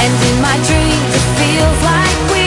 And in my dreams it feels like we